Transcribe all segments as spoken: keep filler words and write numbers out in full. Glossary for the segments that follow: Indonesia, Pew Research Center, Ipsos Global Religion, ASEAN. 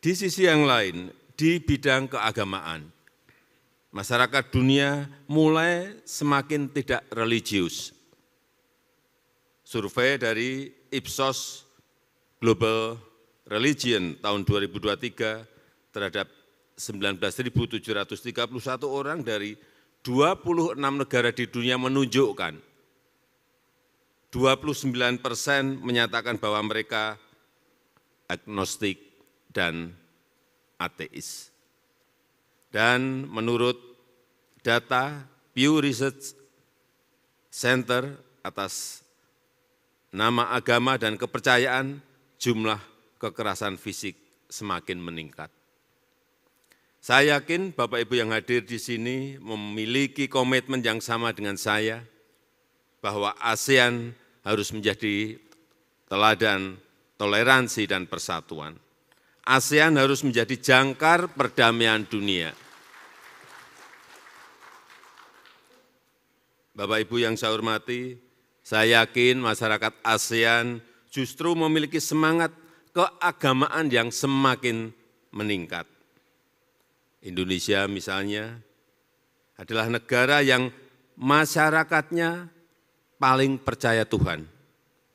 Di sisi yang lain, di bidang keagamaan, masyarakat dunia mulai semakin tidak religius. Survei dari Ipsos Global Religion tahun dua ribu dua puluh tiga terhadap sembilan belas ribu tujuh ratus tiga puluh satu orang dari dua puluh enam negara di dunia menunjukkan dua puluh sembilan persen menyatakan bahwa mereka agnostik dan ateis. Dan menurut data Pew Research Center atas nama agama dan kepercayaan, jumlah kekerasan fisik semakin meningkat. Saya yakin Bapak Ibu yang hadir di sini memiliki komitmen yang sama dengan saya bahwa ASEAN harus menjadi teladan toleransi dan persatuan. ASEAN harus menjadi jangkar perdamaian dunia. Bapak-Ibu yang saya hormati, saya yakin masyarakat ASEAN justru memiliki semangat keagamaan yang semakin meningkat. Indonesia misalnya adalah negara yang masyarakatnya paling percaya Tuhan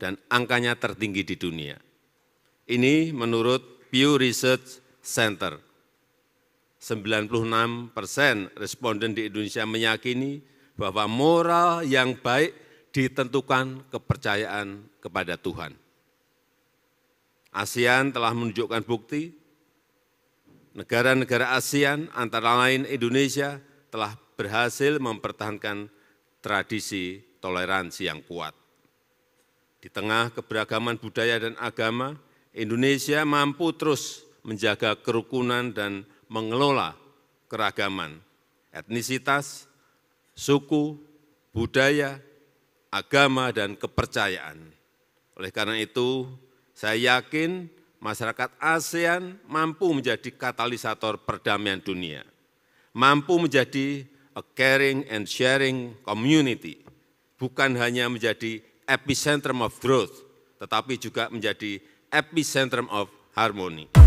dan angkanya tertinggi di dunia. Ini menurut Pew Research Center, sembilan puluh enam persen responden di Indonesia meyakini bahwa moral yang baik ditentukan kepercayaan kepada Tuhan. ASEAN telah menunjukkan bukti, negara-negara ASEAN antara lain Indonesia telah berhasil mempertahankan tradisi toleransi yang kuat. Di tengah keberagaman budaya dan agama, Indonesia mampu terus menjaga kerukunan dan mengelola keragaman, etnisitas, suku, budaya, agama, dan kepercayaan. Oleh karena itu, saya yakin masyarakat ASEAN mampu menjadi katalisator perdamaian dunia, mampu menjadi a caring and sharing community, bukan hanya menjadi epicentrum of growth, tetapi juga menjadi epicentrum of harmony.